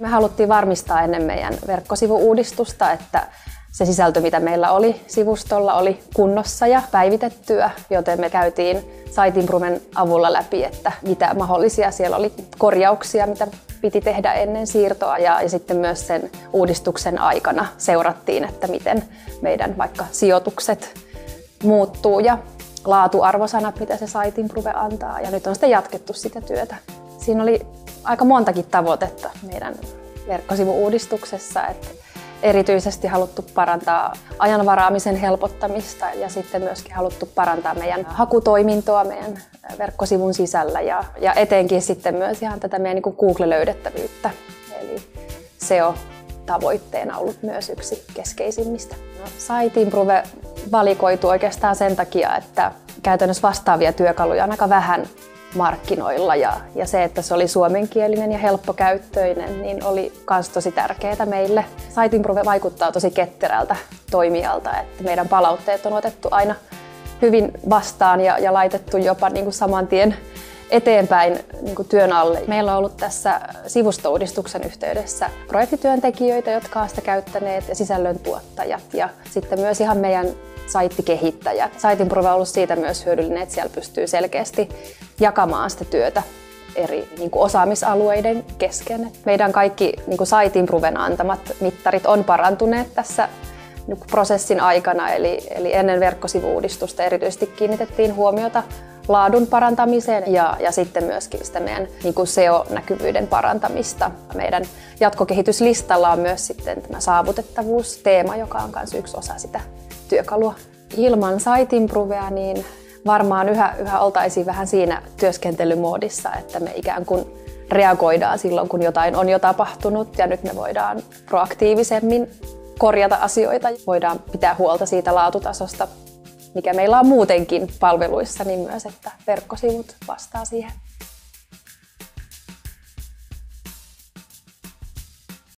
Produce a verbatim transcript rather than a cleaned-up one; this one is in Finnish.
Me haluttiin varmistaa ennen meidän verkkosivu-uudistusta, että se sisältö, mitä meillä oli sivustolla, oli kunnossa ja päivitettyä, joten me käytiin Siteimproven avulla läpi, että mitä mahdollisia siellä oli korjauksia, mitä piti tehdä ennen siirtoa ja, ja sitten myös sen uudistuksen aikana seurattiin, että miten meidän vaikka sijoitukset muuttuu ja laatuarvosanat, mitä se Siteimprove antaa, ja nyt on sitten jatkettu sitä työtä. Siinä oli aika montakin tavoitetta meidän verkkosivu-uudistuksessa, että erityisesti haluttu parantaa ajanvaraamisen helpottamista ja sitten myöskin haluttu parantaa meidän hakutoimintoa meidän verkkosivun sisällä ja, ja etenkin sitten myös ihan tätä meidän niin Google-löydettävyyttä. Eli S E O tavoitteena ollut myös yksi keskeisimmistä. No, Siteimprove valikoitu oikeastaan sen takia, että käytännössä vastaavia työkaluja on aika vähän markkinoilla ja, ja se, että se oli suomenkielinen ja helppokäyttöinen, niin oli myös tosi tärkeää meille. Siteimprove vaikuttaa tosi ketterältä toimijalta, että meidän palautteet on otettu aina hyvin vastaan ja, ja laitettu jopa niin kuin saman tien eteenpäin niin kuin työn alle. Meillä on ollut tässä sivustouudistuksen yhteydessä projektityöntekijöitä, jotka ovat sitä käyttäneet, ja sisällöntuottajat ja sitten myös ihan meidän saittikehittäjät. Siteimprove on ollut siitä myös hyödyllinen, että siellä pystyy selkeästi jakamaan sitä työtä eri niin kuin osaamisalueiden kesken. Meidän kaikki niin kuin Siteimproven antamat mittarit on parantuneet tässä niin kuin prosessin aikana, eli, eli ennen verkkosivu-uudistusta erityisesti kiinnitettiin huomiota laadun parantamiseen ja, ja sitten myöskin sitä meidän niin kuin S E O-näkyvyyden parantamista. Meidän jatkokehityslistalla on myös sitten tämä saavutettavuusteema, joka on myös yksi osa sitä työkalua. Ilman Siteimprovea niin varmaan yhä, yhä oltaisiin vähän siinä työskentelymoodissa, että me ikään kuin reagoidaan silloin, kun jotain on jo tapahtunut ja nyt me voidaan proaktiivisemmin korjata asioita. Voidaan pitää huolta siitä laatutasosta, mikä meillä on muutenkin palveluissa, niin myös, että verkkosivut vastaa siihen.